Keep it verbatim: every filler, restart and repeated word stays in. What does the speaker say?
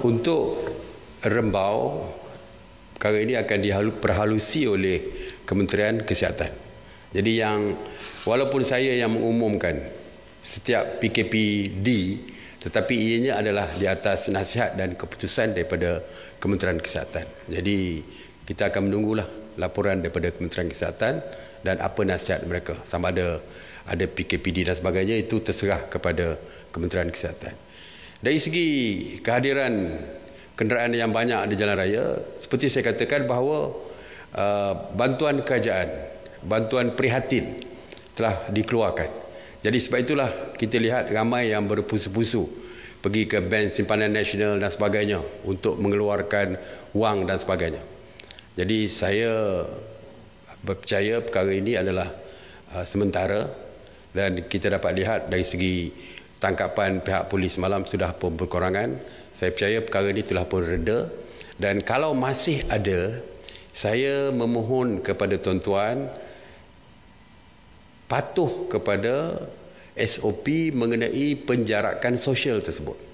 Untuk Rembau, perkara ini akan diperhalusi oleh Kementerian Kesihatan. Jadi yang walaupun saya yang mengumumkan setiap P K P D, tetapi ianya adalah di atas nasihat dan keputusan daripada Kementerian Kesihatan. Jadi kita akan menunggulah laporan daripada Kementerian Kesihatan dan apa nasihat mereka. Sama ada ada P K P D dan sebagainya, itu terserah kepada Kementerian Kesihatan. Dari segi kehadiran kenderaan yang banyak di jalan raya, seperti saya katakan bahawa uh, bantuan kerajaan, bantuan prihatin telah dikeluarkan. Jadi sebab itulah kita lihat ramai yang berpusu-pusu pergi ke Bank Simpanan Nasional dan sebagainya untuk mengeluarkan wang dan sebagainya. Jadi saya percaya perkara ini adalah uh, sementara, dan kita dapat lihat dari segi tangkapan pihak polis malam sudah pun berkurangan. Saya percaya perkara ini telah pun reda. Dan kalau masih ada, saya memohon kepada tuan-tuan patuh kepada S O P mengenai penjarakan sosial tersebut.